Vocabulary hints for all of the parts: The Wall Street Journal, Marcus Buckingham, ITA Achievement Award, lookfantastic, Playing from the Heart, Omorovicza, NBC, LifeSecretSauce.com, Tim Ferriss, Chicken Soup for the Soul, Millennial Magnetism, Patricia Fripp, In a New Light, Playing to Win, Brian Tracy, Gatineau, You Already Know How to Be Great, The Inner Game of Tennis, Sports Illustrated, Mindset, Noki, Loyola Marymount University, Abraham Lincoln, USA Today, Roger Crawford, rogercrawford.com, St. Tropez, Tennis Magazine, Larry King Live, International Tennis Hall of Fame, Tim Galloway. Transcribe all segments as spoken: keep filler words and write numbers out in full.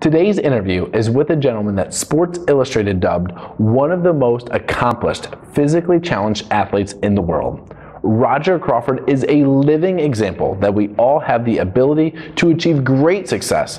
Today's interview is with a gentleman that Sports Illustrated dubbed one of the most accomplished, physically challenged athletes in the world. Roger Crawford is a living example that we all have the ability to achieve great success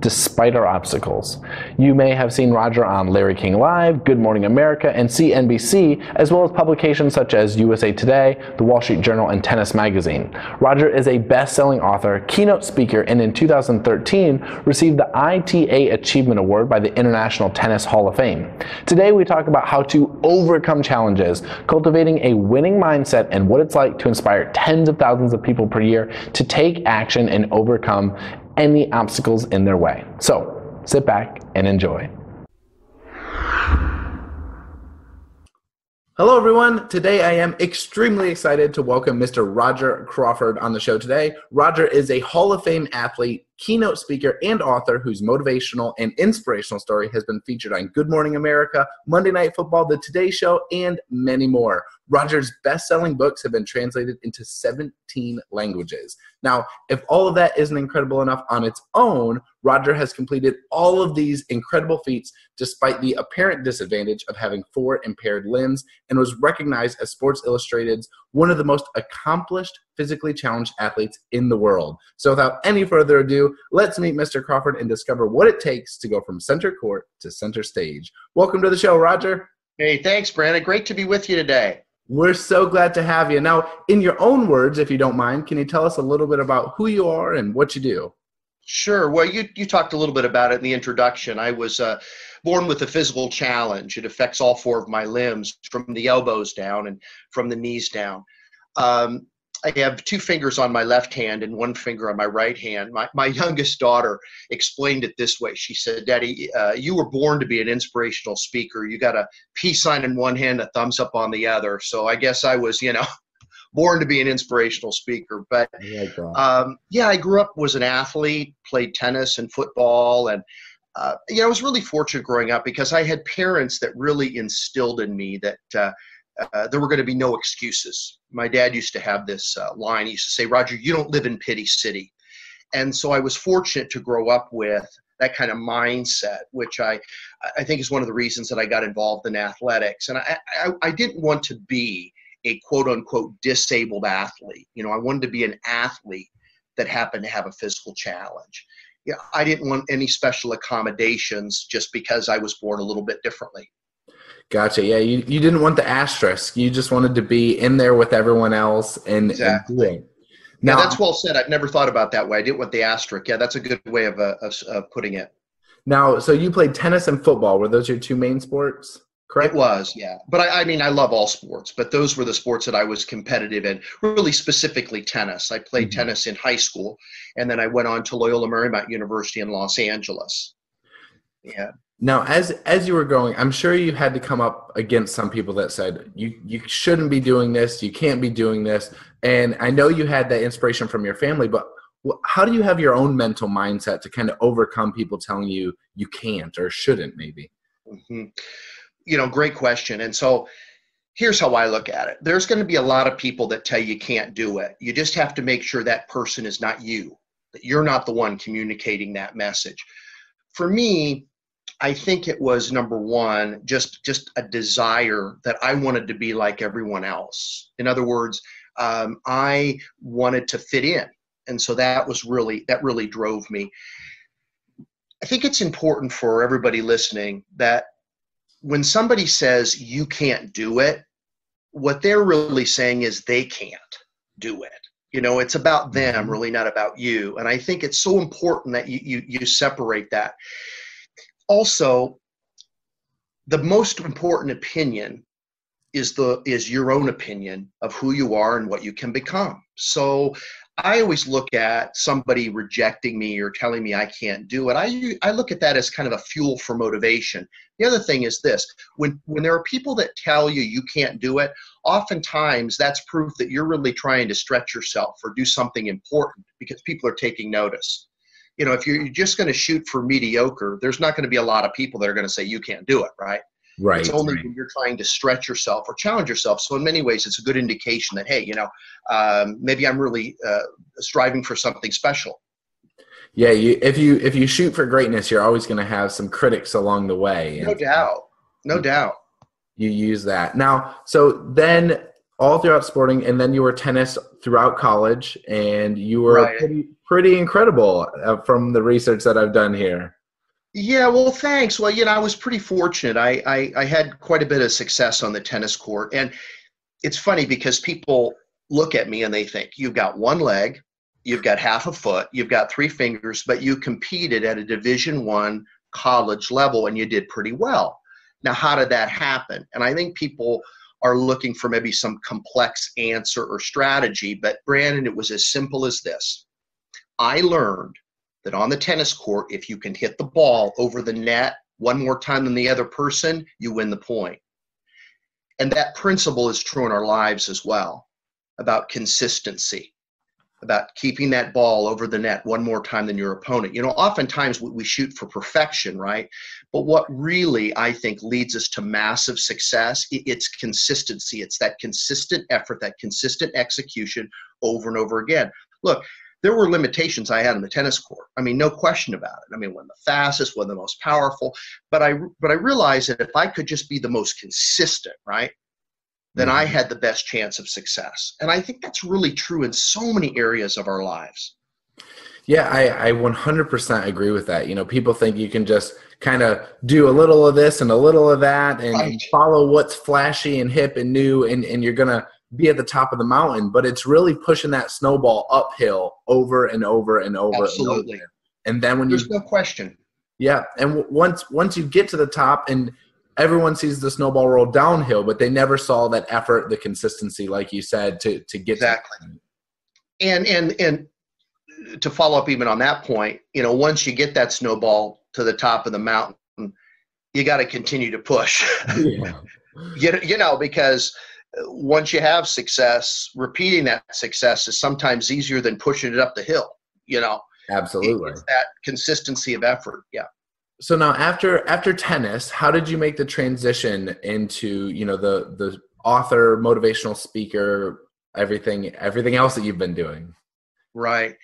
despite our obstacles. You may have seen Roger on Larry King Live, Good Morning America, and C N B C, as well as publications such as U S A Today, The Wall Street Journal, and Tennis Magazine. Roger is a best-selling author, keynote speaker, and in two thousand thirteen received the I T A Achievement Award by the International Tennis Hall of Fame. Today we talk about how to overcome challenges, cultivating a winning mindset, and what it's like to inspire tens of thousands of people per year to take action and overcome any obstacles in their way. So sit back and enjoy. Hello everyone. Today I am extremely excited to welcome Mister Roger Crawford on the show today. Roger is a Hall of Fame athlete, keynote speaker, and author whose motivational and inspirational story has been featured on Good Morning America, Monday Night Football, The Today Show, and many more. Roger's best-selling books have been translated into seventeen languages. Now, if all of that isn't incredible enough on its own, Roger has completed all of these incredible feats despite the apparent disadvantage of having four impaired limbs, and was recognized as Sports Illustrated's one of the most accomplished physically challenged athletes in the world. So without any further ado, let's meet Mister Crawford and discover what it takes to go from center court to center stage. Welcome to the show, Roger. Hey, thanks, Brandon. Great to be with you today. We're so glad to have you. Now, in your own words, if you don't mind, can you tell us a little bit about who you are and what you do? Sure. Well, you, you talked a little bit about it in the introduction. I was uh, born with a physical challenge. It affects all four of my limbs, from the elbows down and from the knees down. Um, I have two fingers on my left hand and one finger on my right hand. My, my youngest daughter explained it this way. She said, Daddy, uh, you were born to be an inspirational speaker. You got a peace sign in one hand, a thumbs up on the other. So I guess I was, you know, born to be an inspirational speaker. But um, yeah, I grew up, was an athlete, played tennis and football. And uh, you know, I was really fortunate growing up because I had parents that really instilled in me that uh, Uh, there were going to be no excuses. My dad used to have this uh, line. He used to say, Roger, you don't live in Pity City. And so I was fortunate to grow up with that kind of mindset, which I, I think is one of the reasons that I got involved in athletics. And I, I, I didn't want to be a quote unquote disabled athlete. You know, I wanted to be an athlete that happened to have a physical challenge. Yeah, I didn't want any special accommodations just because I was born a little bit differently. Gotcha. Yeah, you, you didn't want the asterisk. You just wanted to be in there with everyone else and, exactly. and doing. Now, yeah, that's well said. I've never thought about it that way. I didn't want the asterisk. Yeah, that's a good way of, uh, of uh, putting it. Now, so you played tennis and football. Were those your two main sports? Correct? It was, yeah. But I, I mean, I love all sports, but those were the sports that I was competitive in, really specifically tennis. I played mm-hmm. tennis in high school, and then I went on to Loyola Marymount University in Los Angeles. Yeah. Now, as as you were going, I'm sure you had to come up against some people that said, you, you shouldn't be doing this, you can't be doing this. And I know you had that inspiration from your family, but how do you have your own mental mindset to kind of overcome people telling you you can't or shouldn't maybe? Mm-hmm. You know, great question. And so here's how I look at it. There's going to be a lot of people that tell you you can't do it. You just have to make sure that person is not you, that you're not the one communicating that message. For me, I think it was, number one, just just a desire that I wanted to be like everyone else. In other words, um, I wanted to fit in. And so that was really, that really drove me. I think it's important for everybody listening that when somebody says you can't do it, what they're really saying is they can't do it. You know, it's about them, really not about you. And I think it's so important that you, you, you separate that. Also, the most important opinion is the is your own opinion of who you are and what you can become. So I always look at somebody rejecting me or telling me I can't do it. I, I look at that as kind of a fuel for motivation. The other thing is this, when, when there are people that tell you you can't do it, oftentimes that's proof that you're really trying to stretch yourself or do something important because people are taking notice. You know, if you're just going to shoot for mediocre, there's not going to be a lot of people that are going to say you can't do it, right? Right. It's only right. when you're trying to stretch yourself or challenge yourself. So in many ways, it's a good indication that, hey, you know, um, maybe I'm really uh, striving for something special. Yeah, you, if you if you shoot for greatness, you're always going to have some critics along the way. No doubt. No doubt. You use that. Now, so then all throughout sporting, and then you were tennis throughout college, and you were right. pretty, pretty incredible uh, from the research that I've done here. Yeah, well, thanks. Well, you know, I was pretty fortunate. I, I, I had quite a bit of success on the tennis court. And it's funny because people look at me and they think, you've got one leg, you've got half a foot, you've got three fingers, but you competed at a Division One college level and you did pretty well. Now, how did that happen? And I think people are looking for maybe some complex answer or strategy, but Brandon, it was as simple as this. I learned that on the tennis court, if you can hit the ball over the net one more time than the other person, you win the point. And that principle is true in our lives as well, about consistency, about keeping that ball over the net one more time than your opponent. You know, oftentimes we shoot for perfection, right? But what really, I think, leads us to massive success, it's consistency. It's that consistent effort, that consistent execution over and over again. Look, there were limitations I had on the tennis court. I mean, no question about it. I mean, one of the fastest, one of the most powerful. But I, but I realized that if I could just be the most consistent, right, then I had the best chance of success. And I think that's really true in so many areas of our lives. Yeah, I, I one hundred percent agree with that. You know, people think you can just kind of do a little of this and a little of that and right. follow what's flashy and hip and new, and, and you're going to be at the top of the mountain. But it's really pushing that snowball uphill over and over and over. Absolutely. And, over. And then when There's you – There's no question. Yeah. And w- once once you get to the top and – everyone sees the snowball roll downhill, but they never saw that effort, the consistency, like you said, to, to get exactly. To and, and, and to follow up even on that point, you know, once you get that snowball to the top of the mountain, you got to continue to push, yeah. you, you know, because once you have success, repeating that success is sometimes easier than pushing it up the hill, you know, absolutely. It's that consistency of effort. Yeah. So now after after tennis, how did you make the transition into, you know, the the author, motivational speaker, everything everything else that you've been doing? Right.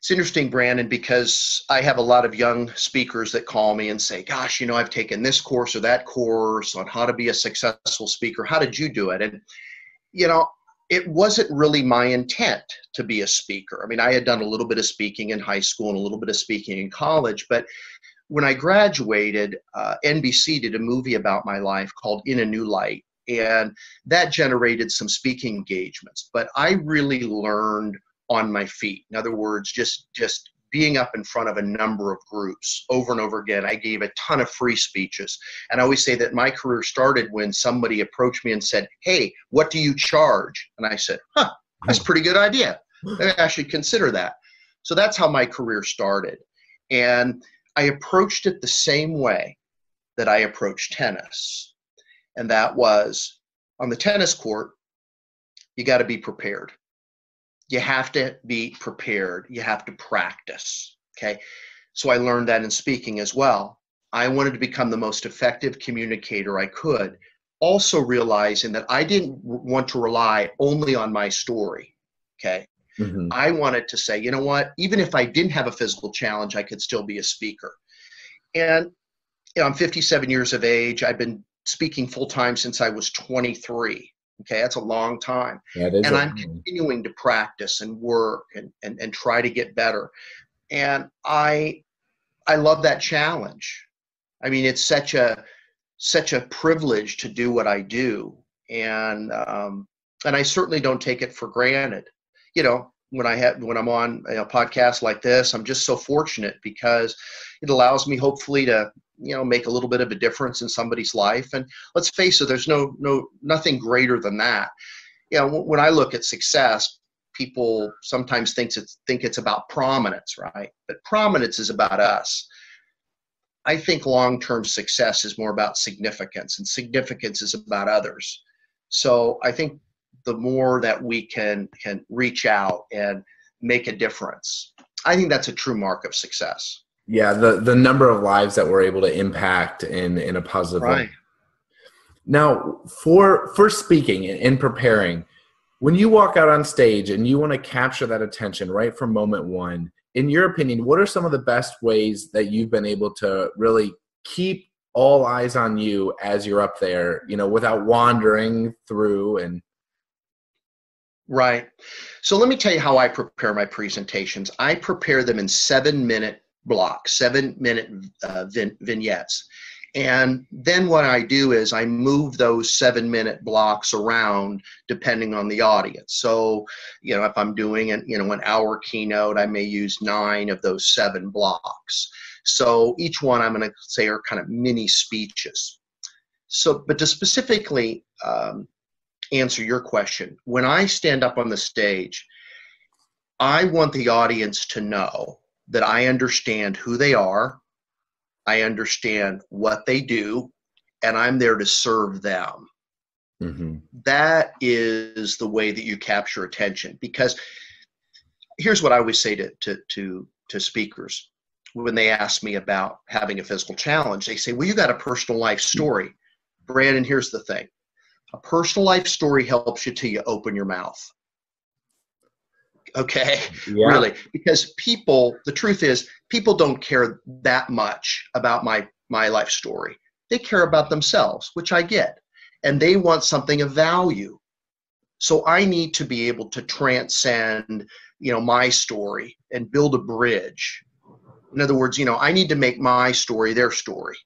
It's interesting, Brandon, because I have a lot of young speakers that call me and say, gosh, you know, I've taken this course or that course on how to be a successful speaker. How did you do it? And, you know, it wasn't really my intent to be a speaker. I mean, I had done a little bit of speaking in high school and a little bit of speaking in college, but when I graduated, uh, N B C did a movie about my life called In a New Light, and that generated some speaking engagements. But I really learned on my feet. In other words, just, just being up in front of a number of groups over and over again. I gave a ton of free speeches. And I always say that my career started when somebody approached me and said, hey, what do you charge? And I said, huh, that's a pretty good idea. Maybe I should consider that. So that's how my career started. And I approached it the same way that I approached tennis. And that was, on the tennis court, you got to be prepared. You have to be prepared. You have to practice. Okay. So I learned that in speaking as well. I wanted to become the most effective communicator I could, also realizing that I didn't want to rely only on my story. Okay. Mm-hmm. I wanted to say, you know what, even if I didn't have a physical challenge, I could still be a speaker. And you know, I'm fifty-seven years of age. I've been speaking full time since I was twenty-three. Okay, that's a long time. Yeah, and a- I'm continuing to practice and work and, and, and try to get better. And I I love that challenge. I mean, it's such a such a privilege to do what I do. And um, and I certainly don't take it for granted. You know, when I have, when I'm on a podcast like this, I'm just so fortunate because it allows me hopefully to, you know, make a little bit of a difference in somebody's life. And let's face it, there's no, no, nothing greater than that. You know, when I look at success, people sometimes think it's, think it's about prominence, right? But prominence is about us. I think long-term success is more about significance, and significance is about others. So I think the more that we can can reach out and make a difference, I think that's a true mark of success. Yeah, the, the number of lives that we're able to impact in, in a positive right. way. Now, for, for speaking and preparing, when you walk out on stage and you want to capture that attention right from moment one, in your opinion, what are some of the best ways that you've been able to really keep all eyes on you as you're up there, you know, without wandering through? And right. So let me tell you how I prepare my presentations. I prepare them in seven minute blocks, seven minute uh, vin- vignettes. And then what I do is I move those seven minute blocks around depending on the audience. So, you know, if I'm doing an, you know, an hour keynote, I may use nine of those seven blocks. So each one I'm going to say are kind of mini speeches. So, but to specifically um, answer your question, when I stand up on the stage, I want the audience to know that I understand who they are, I understand what they do, and I'm there to serve them. Mm-hmm. That is the way that you capture attention, because here's what I always say to, to, to, to speakers when they ask me about having a physical challenge. They say, well, you got a personal life story. Brandon, here's the thing. A personal life story helps you till you open your mouth. Okay, yeah. Really, because people, the truth is, people don't care that much about my, my life story. They care about themselves, which I get, and they want something of value. So I need to be able to transcend, you know, my story and build a bridge. In other words, you know, I need to make my story their story.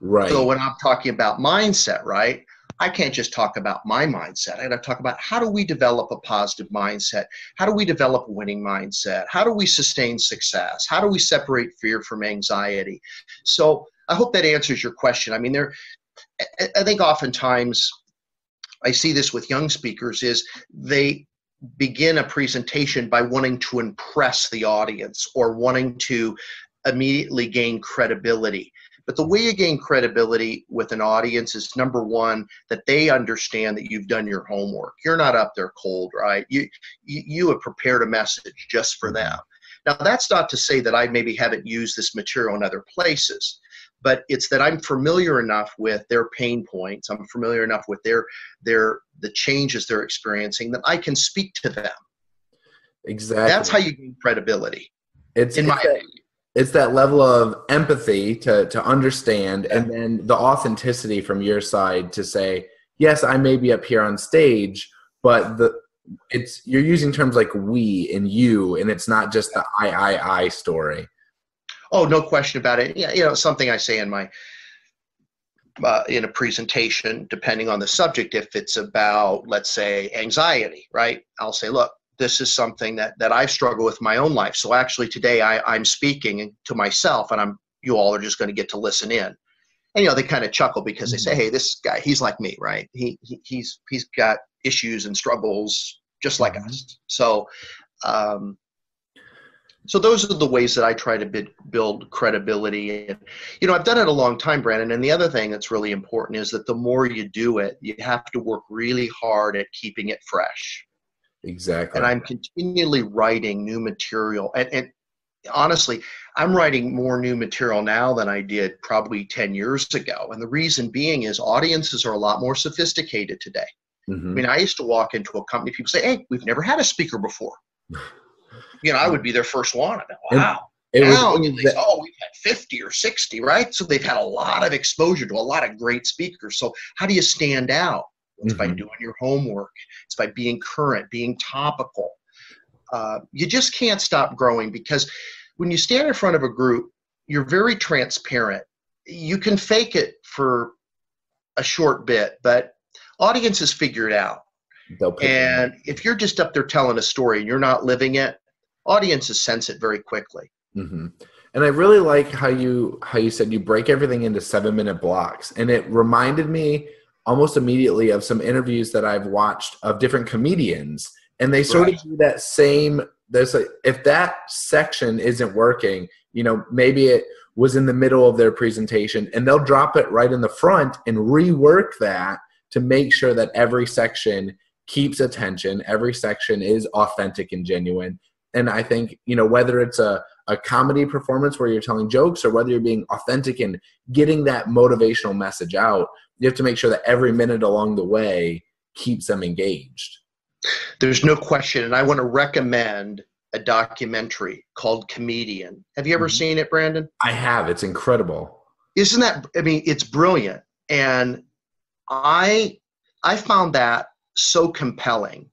Right. So when I'm talking about mindset, right? I can't just talk about my mindset. I got to talk about how do we develop a positive mindset? How do we develop a winning mindset? How do we sustain success? How do we separate fear from anxiety? So I hope that answers your question. I mean, there, I think oftentimes I see this with young speakers is they begin a presentation by wanting to impress the audience or wanting to immediately gain credibility. But the way you gain credibility with an audience is, number one, that they understand that you've done your homework. You're not up there cold, right? You, you you have prepared a message just for them. Now, that's not to say that I maybe haven't used this material in other places, but it's that I'm familiar enough with their pain points. I'm familiar enough with their their the changes they're experiencing that I can speak to them. Exactly. That's how you gain credibility. It's in my opinion. It's that level of empathy to, to understand, and then the authenticity from your side to say, yes, I may be up here on stage, but the it's you're using terms like we and you, and it's not just the I, I, I story. Oh, no question about it. Yeah, you know, something I say in my uh, in a presentation, depending on the subject, if it's about, let's say, anxiety, right? I'll say, look, this is something that, that I've struggled with my own life. So actually today I, I'm speaking to myself, and I'm you all are just going to get to listen in. And, you know, they kind of chuckle because they say, hey, this guy, he's like me, right? He, he he's he's got issues and struggles just like us. So um, so those are the ways that I try to bid, build credibility. And, you know, I've done it a long time, Brandon. And the other thing that's really important is that the more you do it, you have to work really hard at keeping it fresh. Exactly. And I'm continually writing new material. And, and honestly, I'm writing more new material now than I did probably ten years ago. And the reason being is audiences are a lot more sophisticated today. Mm-hmm. I mean, I used to walk into a company, people say, hey, we've never had a speaker before. You know, I would be their first one. Wow. It now, was, they, oh, we've had fifty or sixty, right? So they've had a lot of exposure to a lot of great speakers. So how do you stand out? It's by doing your homework. It's by being current, being topical. Uh, you just can't stop growing, because when you stand in front of a group, you're very transparent. You can fake it for a short bit, but audiences figure it out. And if you're just up there telling a story and you're not living it, audiences sense it very quickly. Mm-hmm. And I really like how you how you said you break everything into seven-minute blocks. And it reminded me almost immediately of some interviews that I've watched of different comedians, and they sort right. of do that same, there's like, if that section isn't working, you know, maybe it was in the middle of their presentation, and they'll drop it right in the front and rework that to make sure that every section keeps attention. Every section is authentic and genuine. And I think, you know, whether it's a, a comedy performance where you're telling jokes, or whether you're being authentic and getting that motivational message out, you have to make sure that every minute along the way keeps them engaged. There's no question. And I want to recommend a documentary called Comedian. Have you ever mm-hmm. seen it, Brandon? I have. It's incredible. Isn't that, I mean, it's brilliant. And I, I found that so compelling.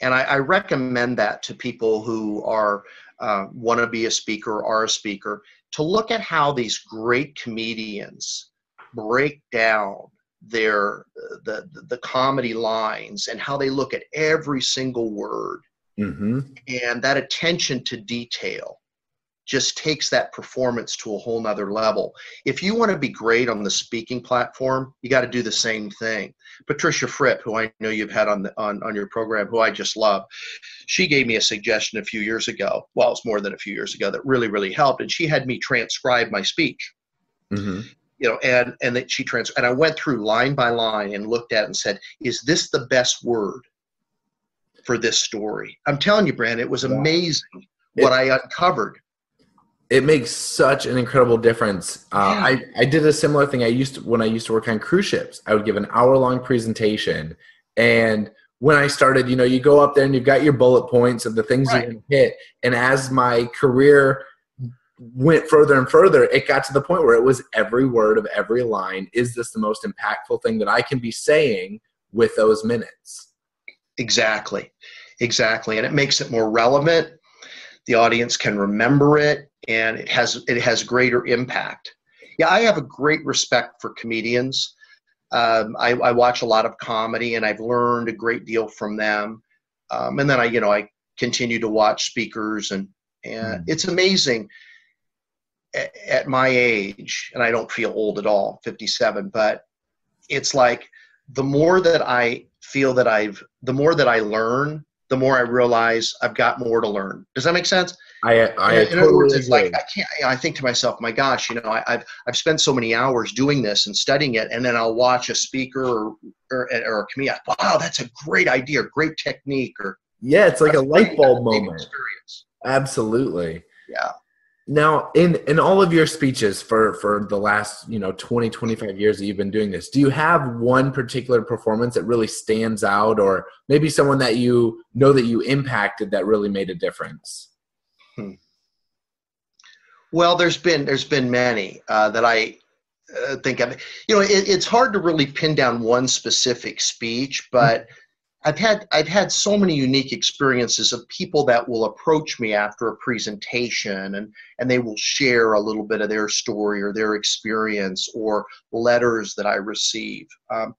And I, I recommend that to people who are uh, want to be a speaker or are a speaker, to look at how these great comedians break down their the, the, the comedy lines and how they look at every single word. Mm-hmm. And that attention to detail just takes that performance to a whole nother level. If you want to be great on the speaking platform, you got to do the same thing. Patricia Fripp, who I know you've had on, the, on, on your program, who I just love, she gave me a suggestion a few years ago, well, it's more than a few years ago, that really, really helped. And she had me transcribe my speech, mm-hmm. you know, and, and that she trans and I went through line by line and looked at it and said, is this the best word for this story? I'm telling you, Brandon, it was amazing it, what I uncovered. It makes such an incredible difference. Uh, yeah. I, I did a similar thing. I used to, when I used to work on cruise ships, I would give an hour long presentation. And when I started, you know, you go up there and you've got your bullet points of the things right. you're going to hit. And as my career went further and further, it got to the point where it was every word of every line. Is this the most impactful thing that I can be saying with those minutes? Exactly. Exactly. And it makes it more relevant. The audience can remember it, and it has it has greater impact. Yeah, I have a great respect for comedians. Um, I, I watch a lot of comedy, and I've learned a great deal from them. Um, and then I, you know, I continue to watch speakers, and and mm. it's amazing. At, at my age, and I don't feel old at all, fifty-seven, but it's like the more that I feel that I've, the more that I learn, the more I realize I've got more to learn. Does that make sense? I, I in, in totally other words, it's agree. Like I can't. I think to myself, my gosh, you know, I, I've I've spent so many hours doing this and studying it, and then I'll watch a speaker or or, or a comedian. Wow, that's a great idea, great technique, or yeah, it's like a light bulb moment. Experience. Absolutely. Yeah. Now, in in all of your speeches for for the last you know twenty, twenty-five years that you've been doing this, do you have one particular performance that really stands out, or maybe someone that you know that you impacted that really made a difference? Hmm. Well, there's been there's been many uh, that I uh, think of. You know, it, it's hard to really pin down one specific speech, but I've had I've had so many unique experiences of people that will approach me after a presentation, and and they will share a little bit of their story or their experience, or letters that I receive. Um,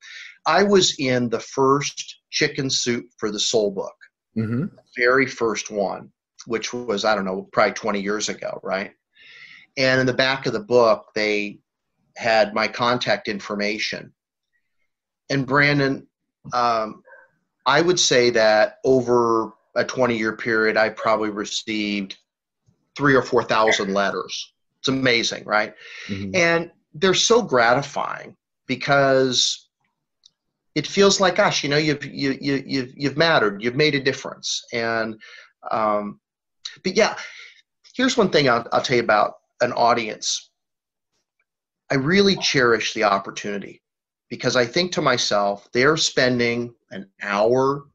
I was in the first Chicken Soup for the Soul book, mm-hmm. the very first one, which was, I don't know, probably twenty years ago, right? And in the back of the book, they had my contact information. And Brandon, um, I would say that over a twenty-year period, I probably received three or four thousand letters. It's amazing, right? Mm-hmm. And they're so gratifying because it feels like, gosh, you know, you've you you you've you've mattered, you've made a difference. And um, but yeah, here's one thing I'll, I'll tell you about an audience. I really cherish the opportunity. Because I think to myself, they're spending an hour,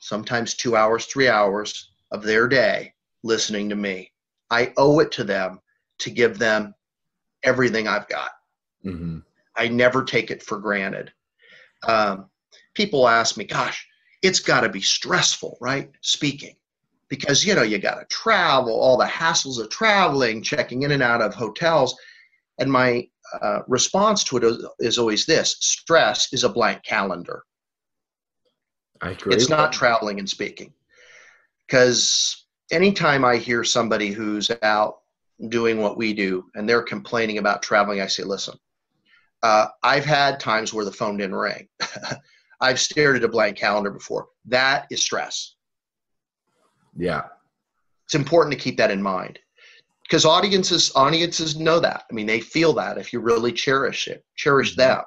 sometimes two hours, three hours of their day listening to me. I owe it to them to give them everything I've got. Mm-hmm. I never take it for granted. Um, people ask me, gosh, it's got to be stressful, right? Speaking. Because, you know, you got to travel, all the hassles of traveling, checking in and out of hotels. And my Uh, response to it is always this: stress is a blank calendar. I agree. It's not traveling and speaking. Because anytime I hear somebody who's out doing what we do and they're complaining about traveling, I say, listen, uh, I've had times where the phone didn't ring. I've stared at a blank calendar before. That is stress. Yeah. It's important to keep that in mind. Because audiences, audiences know that. I mean, they feel that if you really cherish it, cherish that.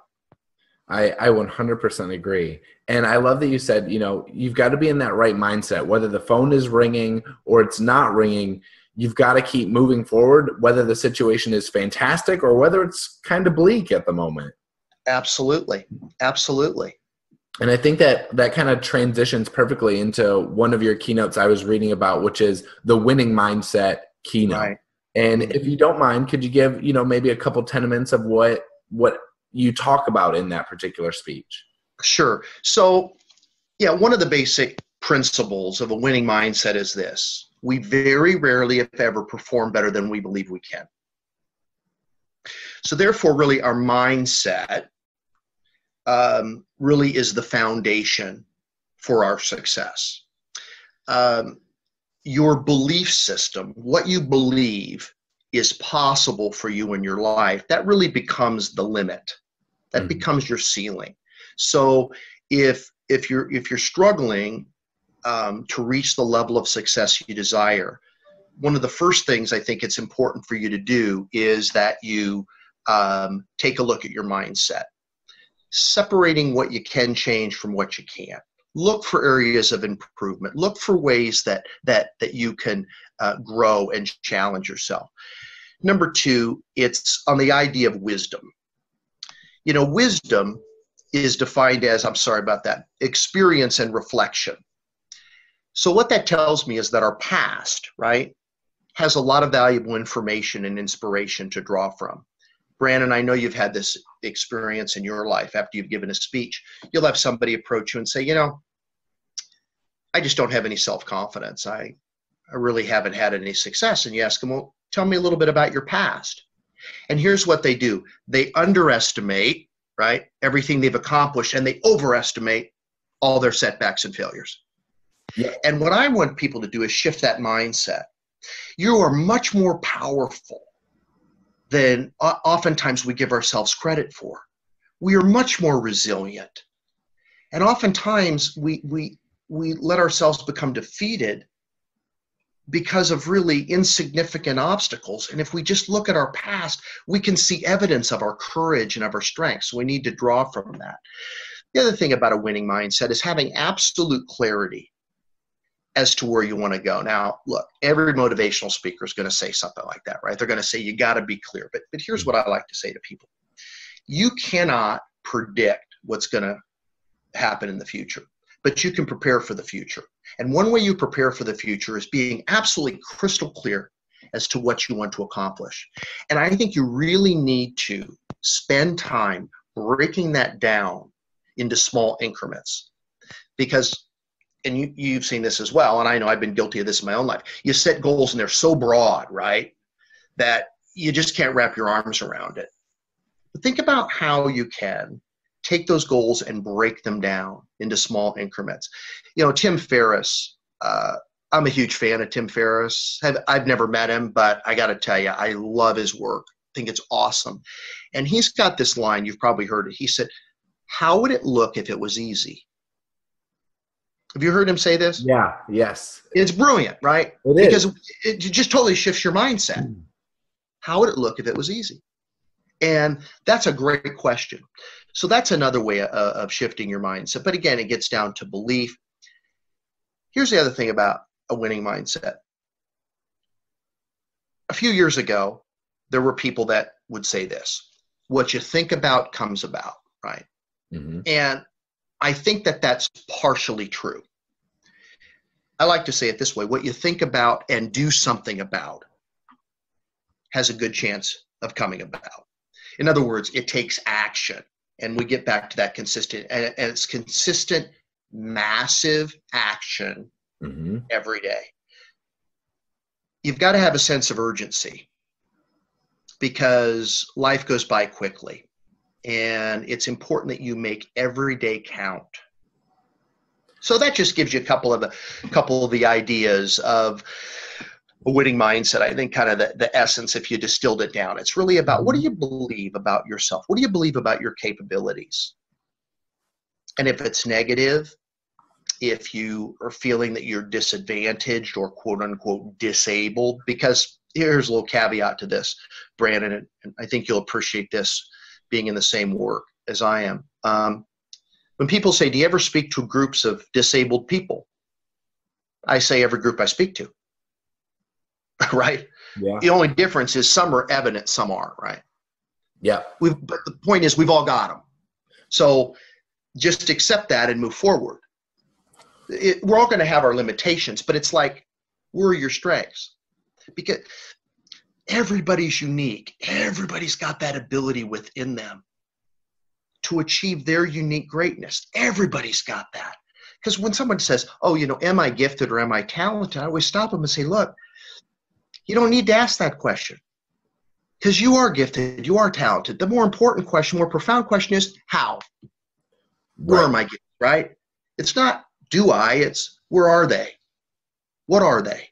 I, I one hundred percent agree. And I love that you said, you know, you've got to be in that right mindset, whether the phone is ringing or it's not ringing, you've got to keep moving forward, whether the situation is fantastic or whether it's kind of bleak at the moment. Absolutely. Absolutely. And I think that that kind of transitions perfectly into one of your keynotes I was reading about, which is the winning mindset keynote. Right. And if you don't mind, could you give, you know, maybe a couple tenements of what, what you talk about in that particular speech? Sure. So, yeah, one of the basic principles of a winning mindset is this. We very rarely, if ever, perform better than we believe we can. So therefore, really, our mindset um, really is the foundation for our success. Um, your belief system, what you believe is possible for you in your life, that really becomes the limit. That mm-hmm. becomes your ceiling. So if if you're if you're struggling um, to reach the level of success you desire, one of the first things I think it's important for you to do is that you um, take a look at your mindset, separating what you can change from what you can't. Look for areas of improvement. Look for ways that that that you can uh, grow and challenge yourself. Number two, it's on the idea of wisdom. You know, wisdom is defined as, I'm sorry about that, experience and reflection. So what that tells me is that our past, right, has a lot of valuable information and inspiration to draw from. Brandon, I know you've had this experience in your life. After you've given a speech, you'll have somebody approach you and say, you know, I just don't have any self-confidence. I, I really haven't had any success. And you ask them, well, tell me a little bit about your past. And here's what they do. They underestimate, right, everything they've accomplished, and they overestimate all their setbacks and failures. Yeah. And what I want people to do is shift that mindset. You are much more powerful than oftentimes we give ourselves credit for. We are much more resilient. And oftentimes we, we, we let ourselves become defeated because of really insignificant obstacles. And if we just look at our past, we can see evidence of our courage and of our strengths. So we need to draw from that. The other thing about a winning mindset is having absolute clarity as to where you want to go. Now, look, every motivational speaker is going to say something like that, right? They're going to say, you got to be clear. But, but here's what I like to say to people. You cannot predict what's going to happen in the future, but you can prepare for the future. And one way you prepare for the future is being absolutely crystal clear as to what you want to accomplish. And I think you really need to spend time breaking that down into small increments, because and you, you've seen this as well, and I know I've been guilty of this in my own life. You set goals and they're so broad, right, that you just can't wrap your arms around it. But think about how you can take those goals and break them down into small increments. You know, Tim Ferriss, uh, I'm a huge fan of Tim Ferriss. I've, I've never met him, but I got to tell you, I love his work. I think it's awesome. And he's got this line, you've probably heard it. He said, how would it look if it was easy? Have you heard him say this? Yeah, yes. It's brilliant, right? It is. Because it just totally shifts your mindset. Mm. How would it look if it was easy? And that's a great question. So that's another way of, of shifting your mindset. But again, it gets down to belief. Here's the other thing about a winning mindset. A few years ago, there were people that would say this: what you think about comes about, right? Mm-hmm. And I think that that's partially true. I like to say it this way: what you think about and do something about has a good chance of coming about. In other words, it takes action. And we get back to that consistent, and it's consistent, massive action mm-hmm. every day. You've got to have a sense of urgency, because life goes by quickly. And it's important that you make every day count. So that just gives you a couple of the, a couple of the ideas of a winning mindset. I think kind of the, the essence, if you distilled it down, it's really about, what do you believe about yourself? What do you believe about your capabilities? And if it's negative, if you are feeling that you're disadvantaged or quote unquote disabled, because here's a little caveat to this, Brandon, and I think you'll appreciate this, being in the same work as I am. Um, when people say, do you ever speak to groups of disabled people? I say every group I speak to, right? Yeah. The only difference is some are evident, some aren't, right? Yeah. We've, but the point is we've all got them. So just accept that and move forward. It, we're all going to have our limitations, but it's like, where are your strengths? Because everybody's unique. Everybody's got that ability within them to achieve their unique greatness. Everybody's got that. Because when someone says, oh, you know, am I gifted or am I talented? I always stop them and say, look, you don't need to ask that question, because you are gifted. You are talented. The more important question, more profound question is how? Where am I gifted, right? It's not do I, it's where are they? What are they?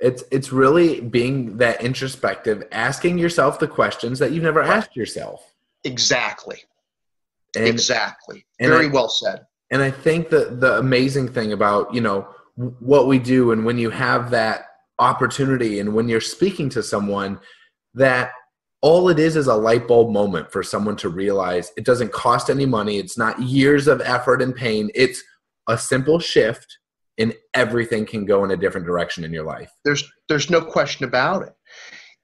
It's, it's really being that introspective, asking yourself the questions that you've never asked yourself. Exactly. And, exactly. And Very I, well said. And I think that the amazing thing about, you know, what we do, and when you have that opportunity and when you're speaking to someone, that all it is is a light bulb moment for someone to realize it doesn't cost any money. It's not years of effort and pain. It's a simple shift, and everything can go in a different direction in your life. There's, there's no question about it.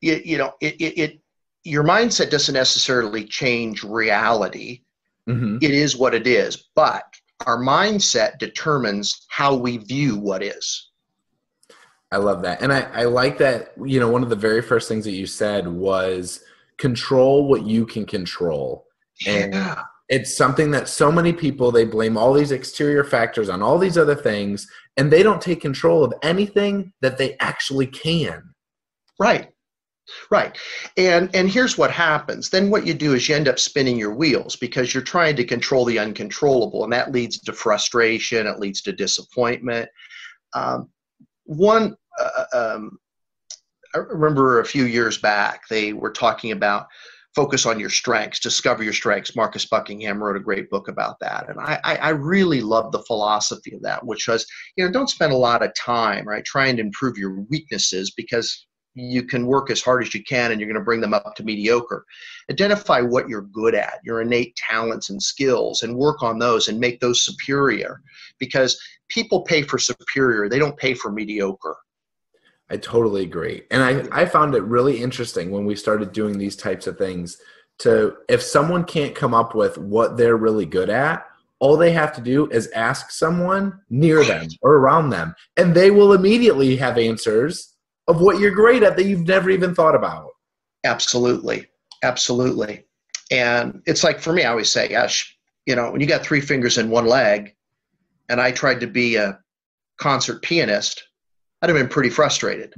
You, you know, it, it, it, your mindset doesn't necessarily change reality. Mm-hmm. It is what it is, but our mindset determines how we view what is. I love that. And I, I like that, you know, one of the very first things that you said was control what you can control. And yeah. It's something that so many people, they blame all these exterior factors on all these other things, and they don't take control of anything that they actually can. Right. Right. And, and here's what happens. Then what you do is you end up spinning your wheels, because you're trying to control the uncontrollable, and that leads to frustration. It leads to disappointment. Um, One, uh, um, I remember a few years back, they were talking about focus on your strengths, discover your strengths. Marcus Buckingham wrote a great book about that. And I, I, I really loved the philosophy of that, which was, you know, don't spend a lot of time, right, trying to improve your weaknesses, because you can work as hard as you can and you're going to bring them up to mediocre. Identify what you're good at, your innate talents and skills, and work on those and make those superior, because people pay for superior. They don't pay for mediocre. I totally agree. And I, I found it really interesting when we started doing these types of things to, if someone can't come up with what they're really good at, all they have to do is ask someone near them or around them, and they will immediately have answers of what you're great at that you've never even thought about. Absolutely. Absolutely. And it's like, for me, I always say, gosh, you know, when you got three fingers and one leg, and I tried to be a concert pianist, I'd have been pretty frustrated.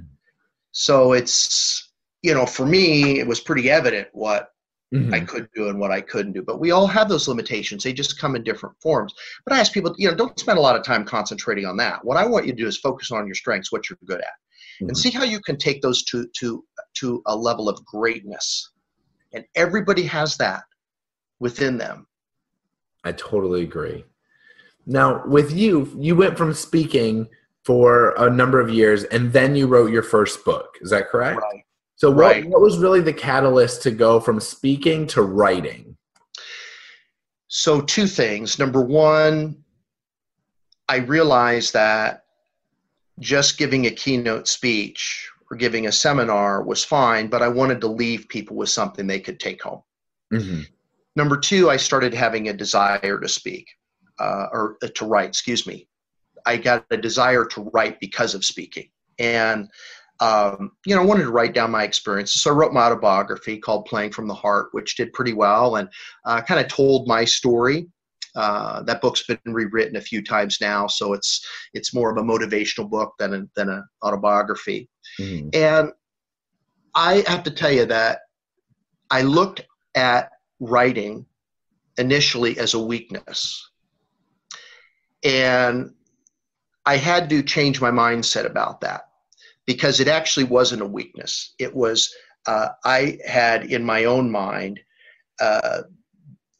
So it's, you know, for me, it was pretty evident what mm-hmm. I could do and what I couldn't do. But we all have those limitations. They just come in different forms. But I ask people, you know, don't spend a lot of time concentrating on that. What I want you to do is focus on your strengths, what you're good at, mm-hmm. and see how you can take those to, to, to a level of greatness. And everybody has that within them. I totally agree. Now, with you, you went from speaking for a number of years, and then you wrote your first book. Is that correct? Right. So what, right. what was really the catalyst to go from speaking to writing? So two things. Number one, I realized that just giving a keynote speech or giving a seminar was fine, but I wanted to leave people with something they could take home. Mm-hmm. Number two, I started having a desire to speak. Uh, or uh, to write, excuse me. I got a desire to write because of speaking. And, um, you know, I wanted to write down my experiences. So I wrote my autobiography called Playing from the Heart, which did pretty well, and uh, kind of told my story. Uh, that book's been rewritten a few times now, so it's it's more of a motivational book than a, than an autobiography. Mm. And I have to tell you that I looked at writing initially as a weakness. And I had to change my mindset about that, because it actually wasn't a weakness. It was, uh, I had in my own mind, uh,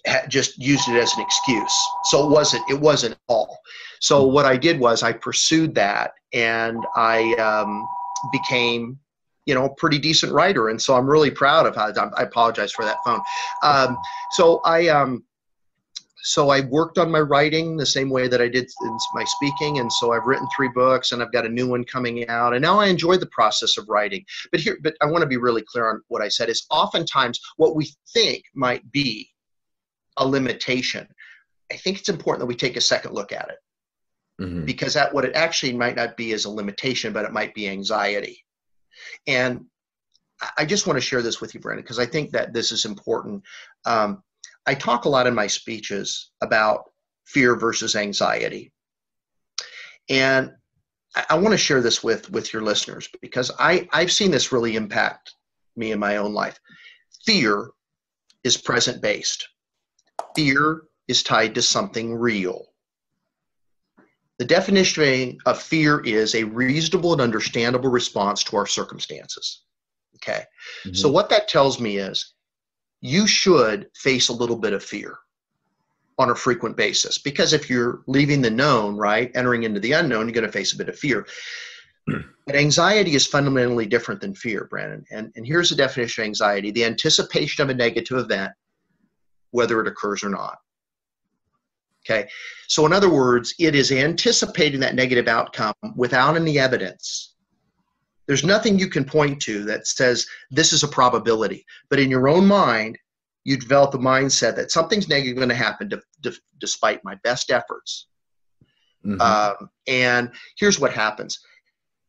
had just used it as an excuse. So it wasn't, it wasn't all. So what I did was I pursued that, and I um, became, you know, a pretty decent writer. And so I'm really proud of how, I apologize for that phone. Um, so I, um, So I worked on my writing the same way that I did in my speaking, and so I've written three books, and I've got a new one coming out, and now I enjoy the process of writing. But here, but I want to be really clear on what I said is oftentimes what we think might be a limitation I think it's important that we take a second look at it, mm-hmm. because that what it actually might not be is a limitation, but it might be anxiety. And I just want to share this with you, Brandon, because I think that this is important. Um, I talk a lot in my speeches about fear versus anxiety. And I, I want to share this with, with your listeners, because I, I've seen this really impact me in my own life. Fear is present-based. Fear is tied to something real. The definition of fear is a reasonable and understandable response to our circumstances. Okay. Mm-hmm. So what that tells me is you should face a little bit of fear on a frequent basis, because if you're leaving the known, right, entering into the unknown, you're going to face a bit of fear. But anxiety is fundamentally different than fear, Brandon. And, and here's the definition of anxiety: the anticipation of a negative event, whether it occurs or not. Okay. So in other words, it is anticipating that negative outcome without any evidence. There's nothing you can point to that says this is a probability, but in your own mind, you develop a mindset that something's negative going to happen de- de- despite my best efforts. Mm-hmm. Um, and here's what happens.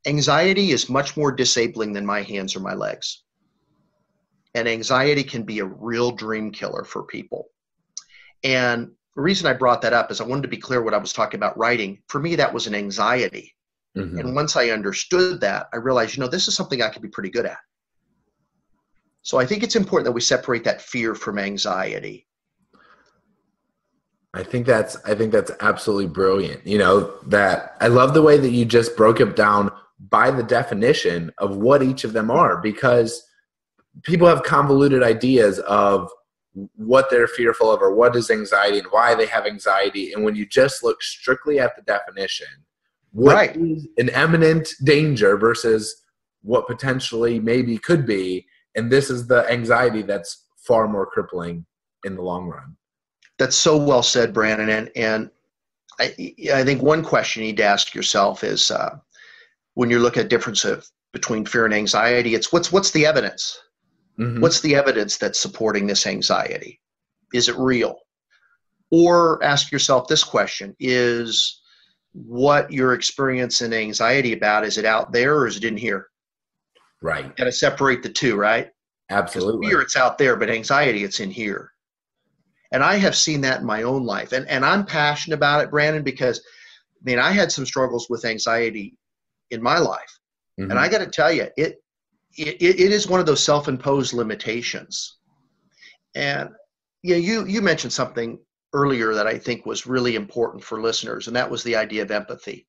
Anxiety is much more disabling than my hands or my legs. And anxiety can be a real dream killer for people. And the reason I brought that up is I wanted to be clear what I was talking about writing. For me, that was an anxiety. Mm-hmm. And once I understood that, I realized, you know, this is something I could be pretty good at. So I think it's important that we separate that fear from anxiety. I think that's, I think that's absolutely brilliant. You know, that I love the way that you just broke it down by the definition of what each of them are, because people have convoluted ideas of what they're fearful of or what is anxiety and why they have anxiety. And when you just look strictly at the definition, what right. is an imminent danger versus what potentially maybe could be. And this is the anxiety that's far more crippling in the long run. That's so well said, Brandon. And, and I, I think one question you need to ask yourself is uh, when you look at difference of, between fear and anxiety, it's what's, what's the evidence? Mm-hmm. What's the evidence that's supporting this anxiety? Is it real? Or ask yourself this question: is what you're experiencing anxiety about, is it out there or is it in here? Right. You got to separate the two, right? Absolutely. Fear, it's out there, but anxiety, it's in here. And I have seen that in my own life. And, and I'm passionate about it, Brandon, because, I mean, I had some struggles with anxiety in my life. Mm-hmm. And I got to tell you, it, It, it is one of those self-imposed limitations. And you know, you, you mentioned something earlier that I think was really important for listeners, and that was the idea of empathy.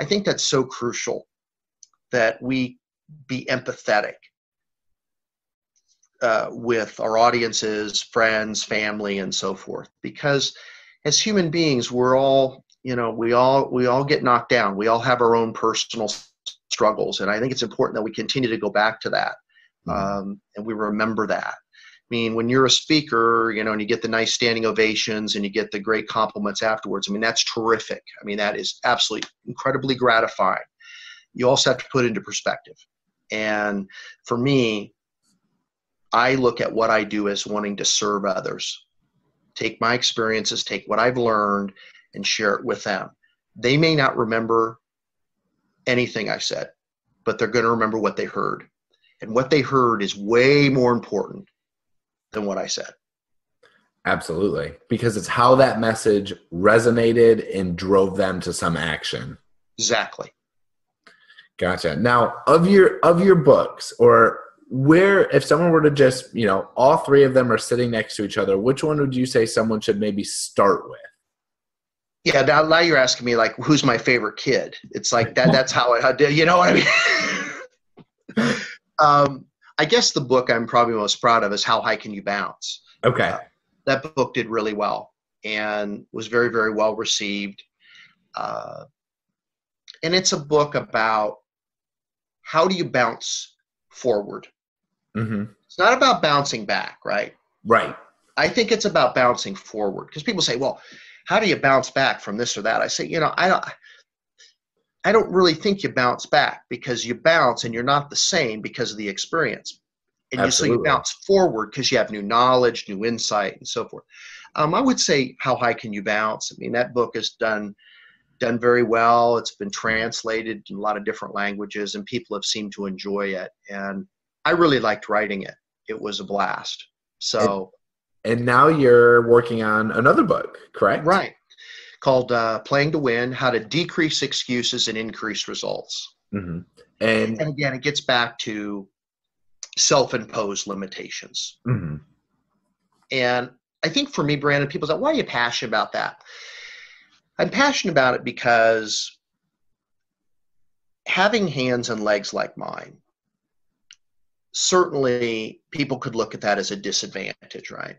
I think that's so crucial, that we be empathetic uh, with our audiences, friends, family, and so forth. Because as human beings, we're all, you know, we all, we all get knocked down. We all have our own personal struggles. And I think it's important that we continue to go back to that. Um, and we remember that. I mean, when you're a speaker, you know, and you get the nice standing ovations and you get the great compliments afterwards, I mean, that's terrific. I mean, that is absolutely incredibly gratifying. You also have to put into perspective. And for me, I look at what I do as wanting to serve others, take my experiences, take what I've learned and share it with them. They may not remember anything I said, but they're going to remember what they heard. And what they heard is way more important than what I said. Absolutely. Because it's how that message resonated and drove them to some action. Exactly. Gotcha. Now, of your, of your books, or where, if someone were to just, you know, all three of them are sitting next to each other, which one would you say someone should maybe start with? Yeah, now, now you're asking me, like, who's my favorite kid? It's like that. That's how I do. You know what I mean? um, I guess the book I'm probably most proud of is How High Can You Bounce? Okay. Uh, that book did really well and was very, very well received. Uh, and it's a book about how do you bounce forward? Mm-hmm. It's not about bouncing back, right? Right. I think it's about bouncing forward, because people say, well, how do you bounce back from this or that? I say, you know, I don't, I don't really think you bounce back, because you bounce and you're not the same because of the experience. And you, so you bounce forward because you have new knowledge, new insight, and so forth. Um, I would say, How High Can You Bounce? I mean, that book has done done very well. It's been translated in a lot of different languages, and people have seemed to enjoy it. And I really liked writing it. It was a blast. So, and, and now you're working on another book, correct? Right. Called uh, Playing to Win, How to Decrease Excuses and Increase Results. Mm-hmm. And, and again, it gets back to self-imposed limitations. Mm-hmm. And I think for me, Brandon, people say, why are you passionate about that? I'm passionate about it because having hands and legs like mine, certainly people could look at that as a disadvantage, right?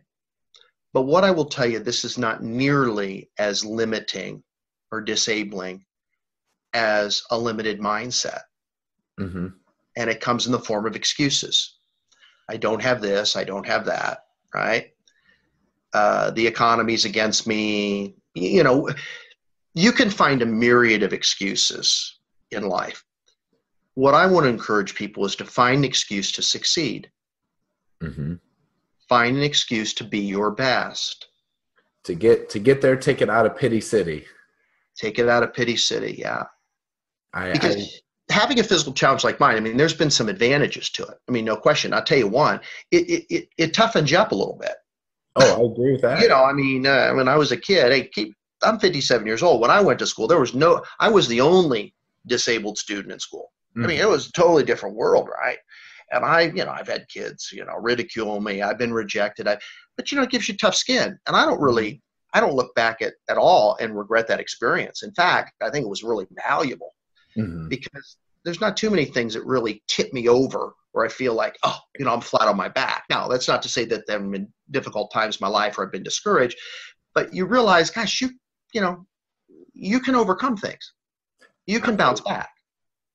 But what I will tell you, this is not nearly as limiting or disabling as a limited mindset. Mm-hmm. And it comes in the form of excuses. I don't have this, I don't have that, right? Uh, the economy's against me. You know, you can find a myriad of excuses in life. What I want to encourage people is to find an excuse to succeed. Mm-hmm. Find an excuse to be your best. To get to get there, take it out of pity city. Take it out of pity city, yeah. I, because I, having a physical challenge like mine, I mean, there's been some advantages to it. I mean, no question. I'll tell you one, it it it, it toughens you up a little bit. Oh, I agree with that. You know, I mean, uh, when I was a kid, hey, keep, I'm fifty-seven years old. When I went to school, there was no, I was the only disabled student in school. Mm-hmm. I mean, it was a totally different world, right? And I, you know, I've had kids, you know, ridicule me. I've been rejected. I, but, you know, it gives you tough skin. And I don't really, I don't look back at, at all and regret that experience. In fact, I think it was really valuable mm-hmm. because there's not too many things that really tip me over where I feel like, oh, you know, I'm flat on my back. Now, that's not to say that there have been difficult times in my life where I've been discouraged, but you realize, gosh, you, you know, you can overcome things. You can bounce back.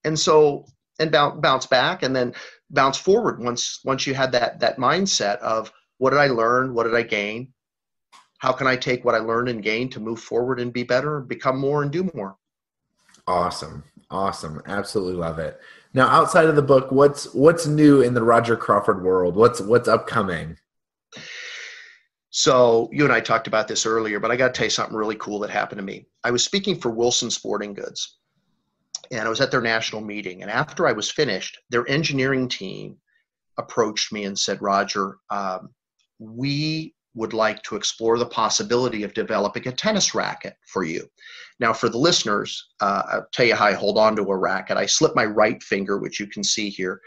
And so, and bounce, bounce back and then bounce forward once, once you had that, that mindset of what did I learn? What did I gain? How can I take what I learned and gain to move forward and be better, become more and do more? Awesome. Awesome. Absolutely love it. Now, outside of the book, what's what's new in the Roger Crawford world? What's what's upcoming? So you and I talked about this earlier, but I got to tell you something really cool that happened to me. I was speaking for Wilson Sporting Goods, and I was at their national meeting. And after I was finished, their engineering team approached me and said, Roger, um, we would like to explore the possibility of developing a tennis racket for you. Now, for the listeners, uh, I'll tell you how I hold on to a racket. I slip my right finger, which you can see here,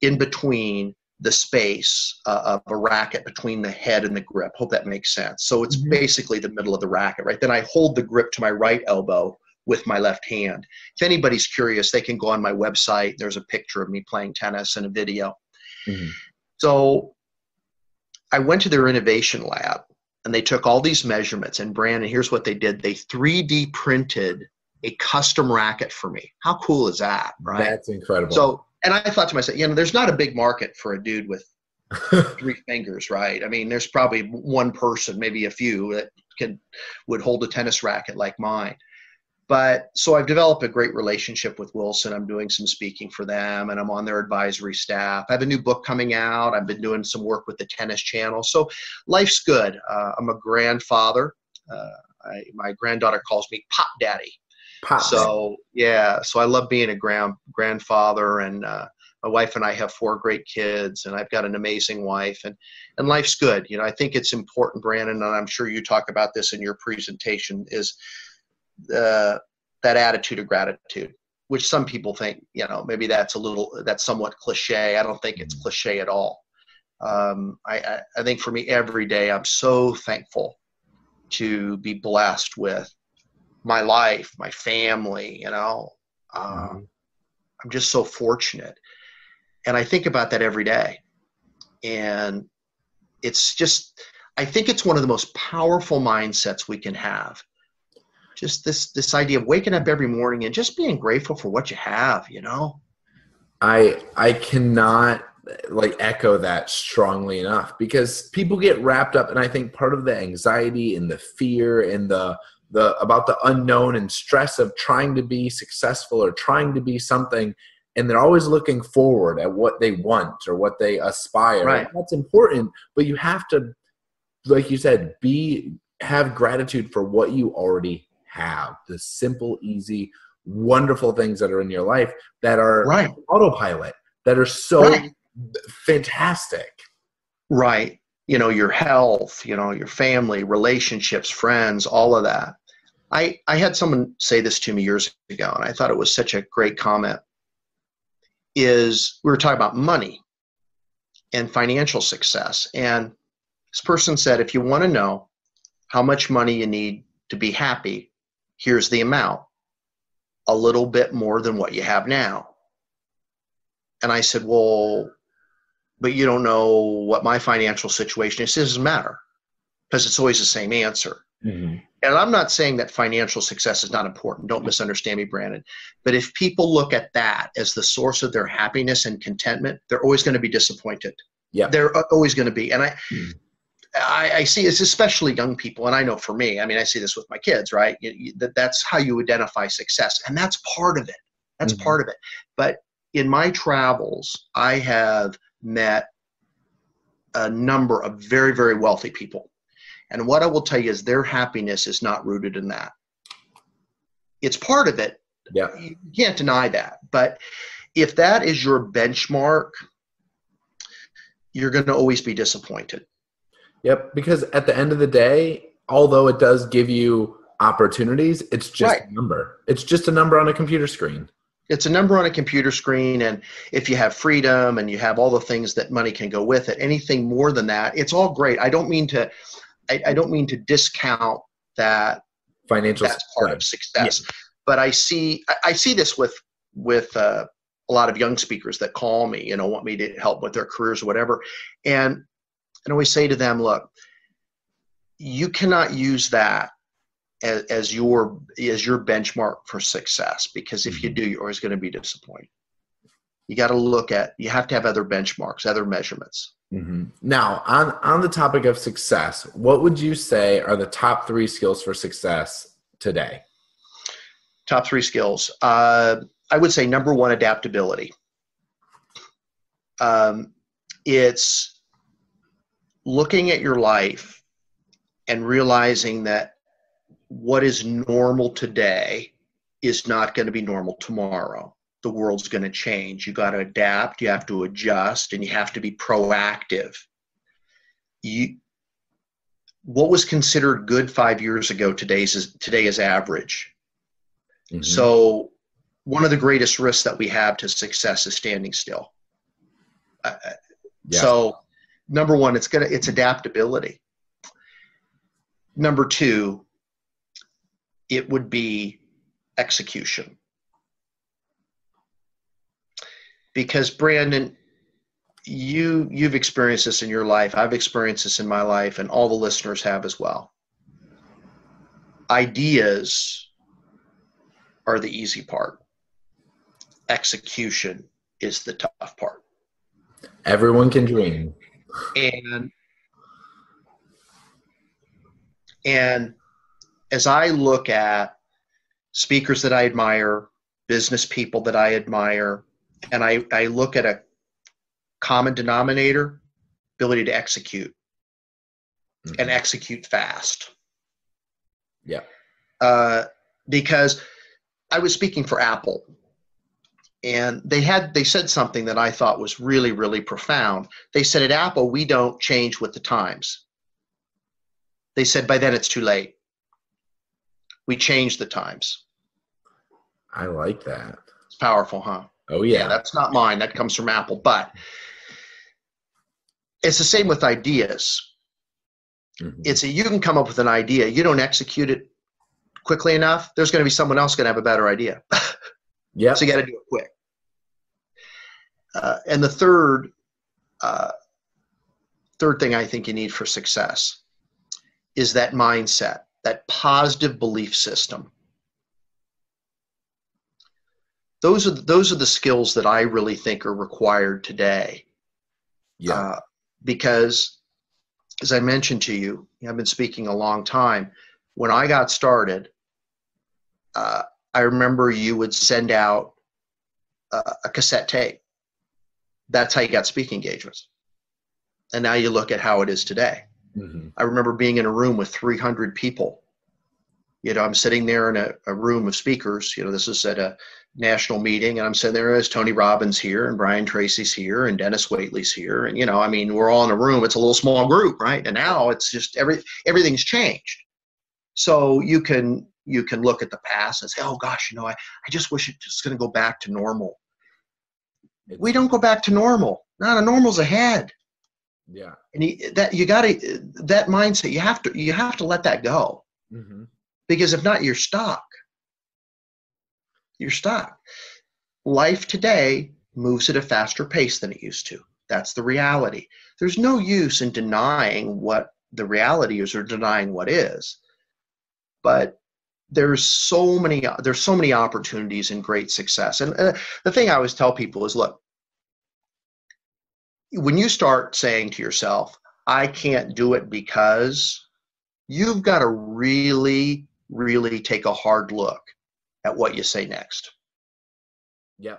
in between the space uh, of a racket between the head and the grip. Hope that makes sense. So it's mm-hmm. basically the middle of the racket, right? Then I hold the grip to my right elbow with my left hand. If anybody's curious, they can go on my website. There's a picture of me playing tennis and a video. Mm-hmm. So I went to their innovation lab and they took all these measurements, and Brandon, here's what they did. They three D printed a custom racket for me. How cool is that, right? That's incredible. So, and I thought to myself, you know, there's not a big market for a dude with three fingers, right? I mean, there's probably one person, maybe a few that can, would hold a tennis racket like mine. But so I've developed a great relationship with Wilson. I'm doing some speaking for them, and I'm on their advisory staff. I have a new book coming out. I've been doing some work with the Tennis Channel. So life's good. Uh, I'm a grandfather. Uh, I, my granddaughter calls me Pop Daddy. Pop. So, yeah, so I love being a grand, grandfather, and uh, my wife and I have four great kids, and I've got an amazing wife, and, and life's good. You know, I think it's important, Brandon, and I'm sure you talk about this in your presentation, is – Uh, that attitude of gratitude, which some people think, you know, maybe that's a little, that's somewhat cliche. I don't think it's cliche at all. Um, I, I, I think for me every day, I'm so thankful to be blessed with my life, my family, you know, um, I'm just so fortunate. And I think about that every day. And it's just, I think it's one of the most powerful mindsets we can have. Just this this idea of waking up every morning and just being grateful for what you have, you know? I I cannot like echo that strongly enough, because people get wrapped up, and I think part of the anxiety and the fear and the the about the unknown and stress of trying to be successful or trying to be something, and they're always looking forward at what they want or what they aspire. Right. That's important, but you have to like you said, be have gratitude for what you already have, the simple, easy, wonderful things that are in your life that are right. autopilot, that are so right. fantastic. Right. You know, your health, you know, your family, relationships, friends, all of that. I, I had someone say this to me years ago, and I thought it was such a great comment, is we were talking about money and financial success. And this person said, if you want to know how much money you need to be happy, here's the amount, a little bit more than what you have now. And I said, well, but you don't know what my financial situation is. It doesn't matter, because it's always the same answer. Mm-hmm. And I'm not saying that financial success is not important. Don't misunderstand me, Brandon. But if people look at that as the source of their happiness and contentment, they're always going to be disappointed. Yeah, they're always going to be. And I, mm-hmm. I, I see it's especially young people. And I know for me, I mean, I see this with my kids, right? You, you, that that's how you identify success. And that's part of it. That's mm-hmm. part of it. But in my travels, I have met a number of very, very wealthy people. And what I will tell you is their happiness is not rooted in that. It's part of it. Yeah. You can't deny that. But if that is your benchmark, you're going to always be disappointed. Yep. Because at the end of the day, although it does give you opportunities, it's just right. a number. It's just a number on a computer screen. It's a number on a computer screen. And if you have freedom and you have all the things that money can go with it, anything more than that, it's all great. I don't mean to... I, I don't mean to discount that financial that's success. Part of success, yeah. But I see I, I see this with with uh, a lot of young speakers that call me, you know, want me to help with their careers or whatever, and and always say to them, look, you cannot use that as, as your as your benchmark for success, because if you do, you're always going to be disappointed. You got to look at you have to have other benchmarks, other measurements. Mm-hmm. Now, on, on the topic of success, what would you say are the top three skills for success today? Top three skills. Uh, I would say number one, adaptability. Um, it's looking at your life and realizing that what is normal today is not going to be normal tomorrow. The world's going to change. You got to adapt, you have to adjust, and you have to be proactive. You, what was considered good five years ago, today's is, today is average. Mm-hmm. So one of the greatest risks that we have to success is standing still. Uh, yeah. So number one, it's gonna, it's adaptability. Number two, it would be execution. Because Brandon, you, you've experienced this in your life. I've experienced this in my life, and all the listeners have as well. Ideas are the easy part. Execution is the tough part. Everyone can dream. And, and as I look at speakers that I admire, business people that I admire, and I, I look at a common denominator, ability to execute mm-hmm. and execute fast. Yeah. Uh, because I was speaking for Apple, and they had, they said something that I thought was really, really profound. They said at Apple, we don't change with the times. They said, by then it's too late. We change the times. I like that. It's powerful, huh? Oh, yeah. yeah, that's not mine. That comes from Apple. But it's the same with ideas. Mm-hmm. It's a, you can come up with an idea. You don't execute it quickly enough, there's going to be someone else going to have a better idea. Yeah. So you got to do it quick. Uh, and the third, uh, third thing I think you need for success is that mindset, that positive belief system. Those are, those are the skills that I really think are required today. Yeah. Uh, because as I mentioned to you, I've been speaking a long time. When I got started, uh, I remember you would send out uh, a cassette tape. That's how you got speaking engagements. And now you look at how it is today. Mm-hmm. I remember being in a room with three hundred people. You know, I'm sitting there in a, a room of speakers. You know, this is at a national meeting, and I'm sitting there as Tony Robbins here, and Brian Tracy's here, and Dennis Waitley's here, and you know, I mean, we're all in a room. It's a little small group, right? And now it's just every everything's changed. So you can you can look at the past and say, oh gosh, you know, I I just wish it's just going to go back to normal. We don't go back to normal. No, the normal's ahead. Yeah, and you, that you got to that mindset. You have to you have to let that go. Mm-hmm. Because if not, you're stuck. You're stuck. Life today moves at a faster pace than it used to. That's the reality. There's no use in denying what the reality is or denying what is. But there's so many there's so many opportunities and great success. And uh, the thing I always tell people is, look, when you start saying to yourself, I can't do it because, you've got to really really take a hard look at what you say next. Yeah.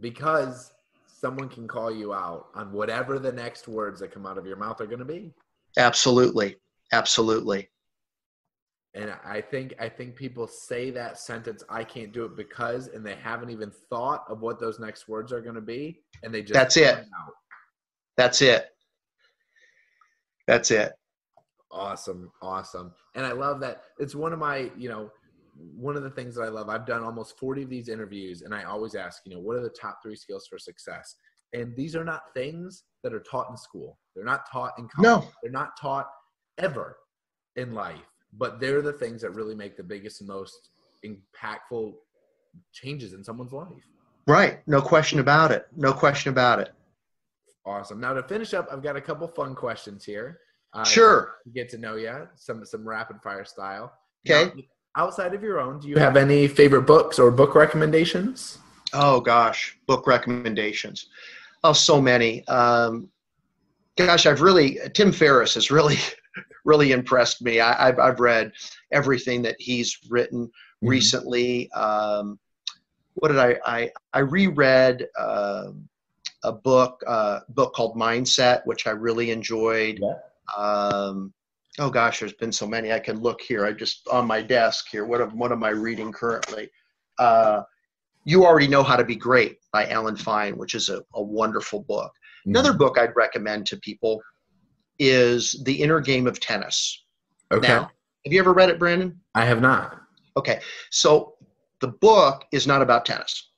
Because someone can call you out on whatever the next words that come out of your mouth are going to be. Absolutely. Absolutely. And I think, I think people say that sentence, I can't do it because, and they haven't even thought of what those next words are going to be. And they just, that's it. Out. That's it. That's it. Awesome. Awesome. And I love that. It's one of my, you know, one of the things that I love, I've done almost forty of these interviews, and I always ask, you know, what are the top three skills for success? And these are not things that are taught in school. They're not taught in college. No. They're not taught ever in life, but they're the things that really make the biggest and most impactful changes in someone's life. Right. No question about it. No question about it. Awesome. Now to finish up, I've got a couple fun questions here. Uh, sure. To get to know you, some, some rapid fire style. Okay. Now, outside of your own, do you have any favorite books or book recommendations? Oh gosh, book recommendations. Oh, so many. Um, gosh, I've really, Tim Ferriss has really, really impressed me. I, I've, I've read everything that he's written mm-hmm. recently. Um, what did I, I, I reread, uh, a book, uh, book called Mindset, which I really enjoyed. Yeah. Um, oh gosh, there's been so many. I can look here. I just on my desk here. What am, what am I reading currently? Uh, You Already Know How to Be Great by Alan Fine, which is a, a wonderful book. Mm-hmm. Another book I'd recommend to people is The Inner Game of Tennis. Okay. Now, have you ever read it, Brandon? I have not. Okay. So the book is not about tennis.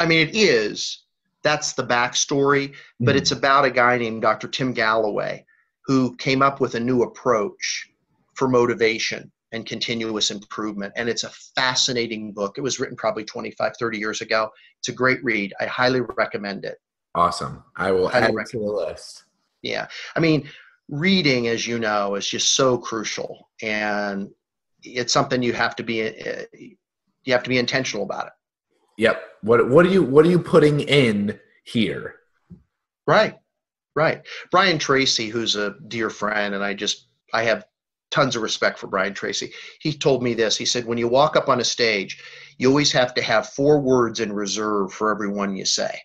I mean, it is. That's the backstory, mm-hmm. but it's about a guy named Doctor Tim Galloway, who came up with a new approach for motivation and continuous improvement. And it's a fascinating book. It was written probably twenty-five, thirty years ago. It's a great read. I highly recommend it. Awesome. I will add it to the list. Yeah. I mean, reading, as you know, is just so crucial, and it's something you have to be, you have to be intentional about it. Yep. What, what are you, what are you putting in here? Right. Right. Brian Tracy, who's a dear friend, and I just, I have tons of respect for Brian Tracy. He told me this. He said, when you walk up on a stage, you always have to have four words in reserve for every one you say.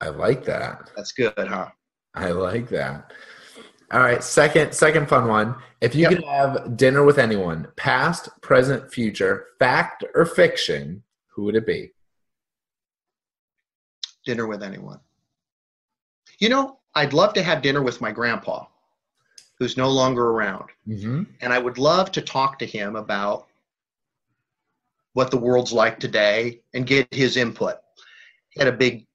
I like that. That's good, huh? I like that. All right. Second, second fun one. If you yep. could have dinner with anyone, past, present, future, fact or fiction, who would it be? Dinner with anyone. You know, I'd love to have dinner with my grandpa, who's no longer around. Mm-hmm. And I would love to talk to him about what the world's like today and get his input. He had a big,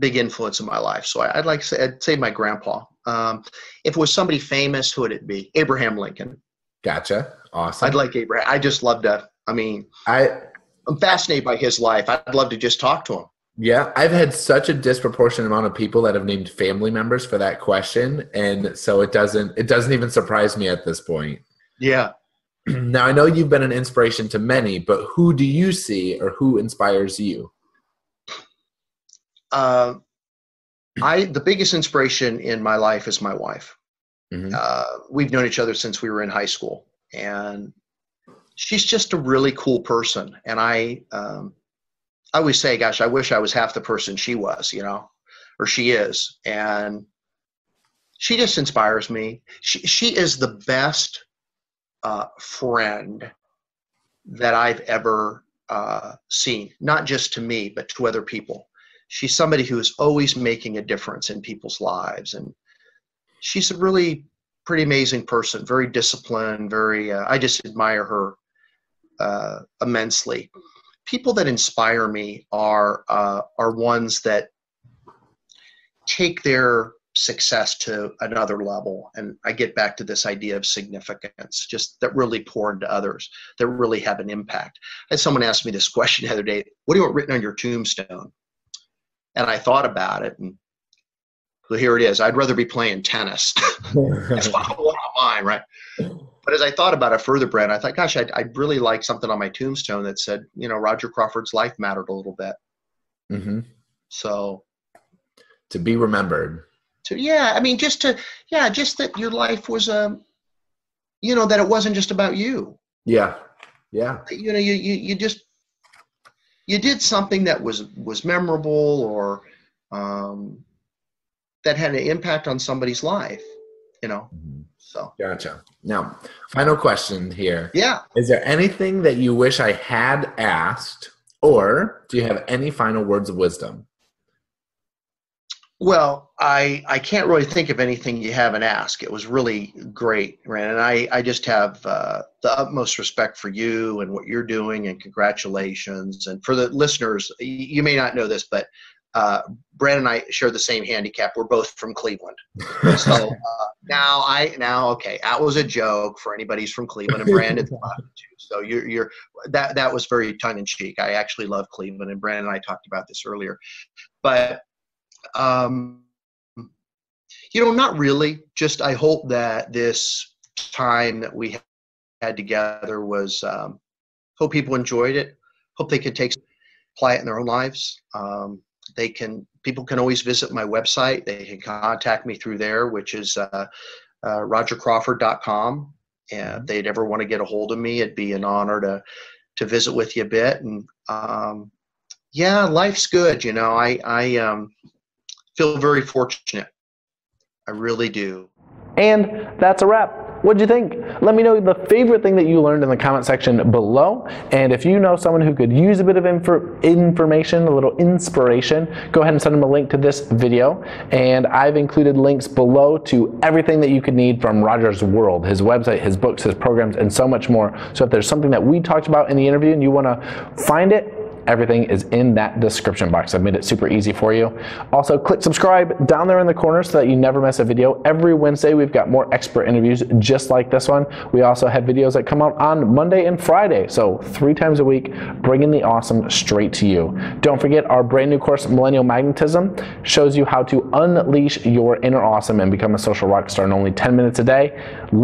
big influence in my life. So I'd like to say, I'd say my grandpa. Um, if it was somebody famous, who would it be? Abraham Lincoln. Gotcha. Awesome. I'd like Abraham. I just love to, I mean, I, I'm fascinated by his life. I'd love to just talk to him. Yeah, I've had such a disproportionate amount of people that have named family members for that question, and so it doesn't it doesn't even surprise me at this point. Yeah. Now, I know you've been an inspiration to many, but who do you see or who inspires you? Uh, I the biggest inspiration in my life is my wife. Mm-hmm. Uh, we've known each other since we were in high school, and she's just a really cool person, and I um, – I always say, gosh, I wish I was half the person she was, you know, or she is. And she just inspires me. She, she is the best uh, friend that I've ever uh, seen, not just to me, but to other people. She's somebody who is always making a difference in people's lives. And she's a really pretty amazing person, very disciplined, very, uh, I just admire her uh, immensely. People that inspire me are, uh, are ones that take their success to another level. And I get back to this idea of significance, just that really pour into others, that really have an impact. And someone asked me this question the other day, what do you want written on your tombstone? And I thought about it, and well, here it is. I'd rather be playing tennis. That's what I want on mine, right? But as I thought about it further, Brad, I thought, gosh, I'd, I'd really like something on my tombstone that said, you know, Roger Crawford's life mattered a little bit. Mm-hmm. So. To be remembered. To, yeah, I mean, just to, yeah, just that your life was, um, you know, that it wasn't just about you. Yeah, yeah. You know, you, you, you just, you did something that was, was memorable or um, that had an impact on somebody's life, you know. Mm-hmm. So. Gotcha. Now, final question here. Yeah. Is there anything that you wish I had asked, or do you have any final words of wisdom? Well, I I can't really think of anything you haven't asked. It was really great, Rand, and I, I just have uh, the utmost respect for you and what you're doing, and congratulations. And for the listeners, you may not know this, but Uh, Brad and I share the same handicap. We're both from Cleveland. So uh, now I now okay, that was a joke for anybody who's from Cleveland, and Brandon's too. So you're you're that that was very tongue in cheek. I actually love Cleveland, and Brandon and I talked about this earlier. But um, you know, not really. Just I hope that this time that we had together was um, hope people enjoyed it. Hope they could take apply it in their own lives. Um, They can, people can always visit my website. They can contact me through there, which is uh, uh, roger crawford dot com. And if they'd ever want to get a hold of me, it'd be an honor to, to visit with you a bit. And um, yeah, life's good. You know, I, I um, feel very fortunate. I really do. And that's a wrap. What'd you think? Let me know the favorite thing that you learned in the comment section below. And if you know someone who could use a bit of infor- information, a little inspiration, go ahead and send them a link to this video. And I've included links below to everything that you could need from Roger's world, his website, his books, his programs, and so much more. So if there's something that we talked about in the interview and you want to find it, everything is in that description box. I've made it super easy for you. Also, click subscribe down there in the corner so that you never miss a video. Every Wednesday, we've got more expert interviews just like this one. We also have videos that come out on Monday and Friday. So three times a week, bringing the awesome straight to you. Don't forget our brand new course, Millennial Magnetism, shows you how to unleash your inner awesome and become a social rock star in only ten minutes a day.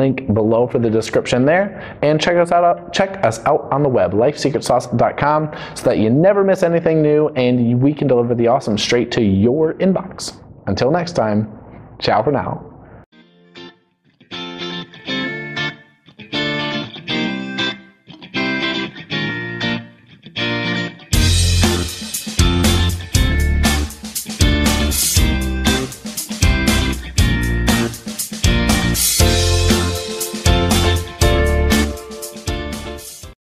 Link below for the description there. And check us out, check us out on the web, life secret sauce dot com, so that you never miss anything new, and we can deliver the awesome straight to your inbox. Until next time, ciao for now.